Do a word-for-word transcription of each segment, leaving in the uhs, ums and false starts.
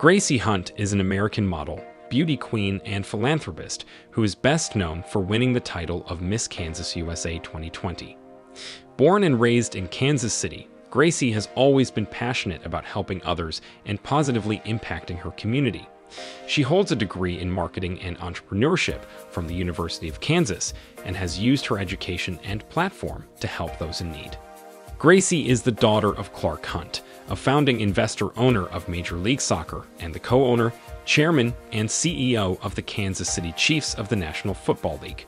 Gracie Hunt is an American model, beauty queen, and philanthropist who is best known for winning the title of Miss Kansas U S A twenty twenty. Born and raised in Kansas City, Gracie has always been passionate about helping others and positively impacting her community. She holds a degree in marketing and entrepreneurship from the University of Kansas and has used her education and platform to help those in need. Gracie is the daughter of Clark Hunt, a founding investor-owner of Major League Soccer and the co-owner, chairman, and C E O of the Kansas City Chiefs of the National Football League.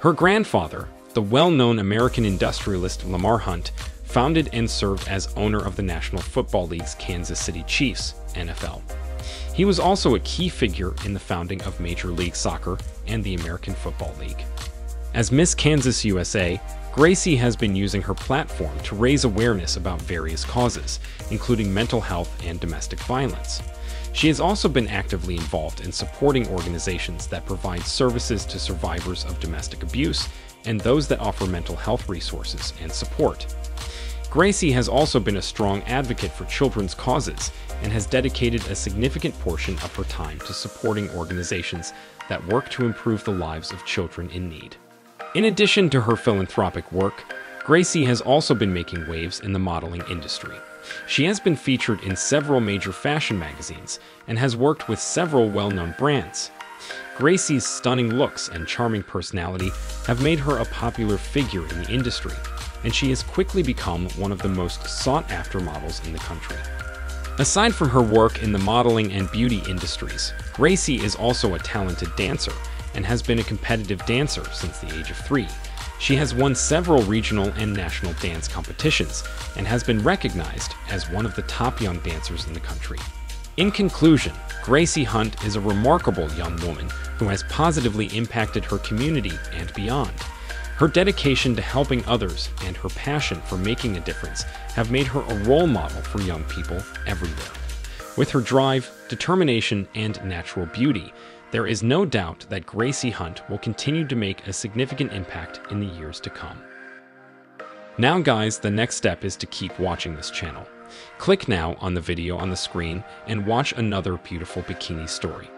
Her grandfather, the well-known American industrialist Lamar Hunt, founded and served as owner of the National Football League's Kansas City Chiefs, N F L. He was also a key figure in the founding of Major League Soccer and the American Football League. As Miss Kansas U S A, Gracie has been using her platform to raise awareness about various causes, including mental health and domestic violence. She has also been actively involved in supporting organizations that provide services to survivors of domestic abuse and those that offer mental health resources and support. Gracie has also been a strong advocate for children's causes and has dedicated a significant portion of her time to supporting organizations that work to improve the lives of children in need. In addition to her philanthropic work, Gracie has also been making waves in the modeling industry. She has been featured in several major fashion magazines and has worked with several well-known brands. Gracie's stunning looks and charming personality have made her a popular figure in the industry, and she has quickly become one of the most sought-after models in the country. Aside from her work in the modeling and beauty industries, Gracie is also a talented dancer and has been a competitive dancer since the age of three. She has won several regional and national dance competitions and has been recognized as one of the top young dancers in the country. In conclusion, Gracie Hunt is a remarkable young woman who has positively impacted her community and beyond. Her dedication to helping others and her passion for making a difference have made her a role model for young people everywhere. With her drive, determination, and natural beauty, there is no doubt that Gracie Hunt will continue to make a significant impact in the years to come. Now guys, the next step is to keep watching this channel. Click now on the video on the screen and watch another beautiful bikini story.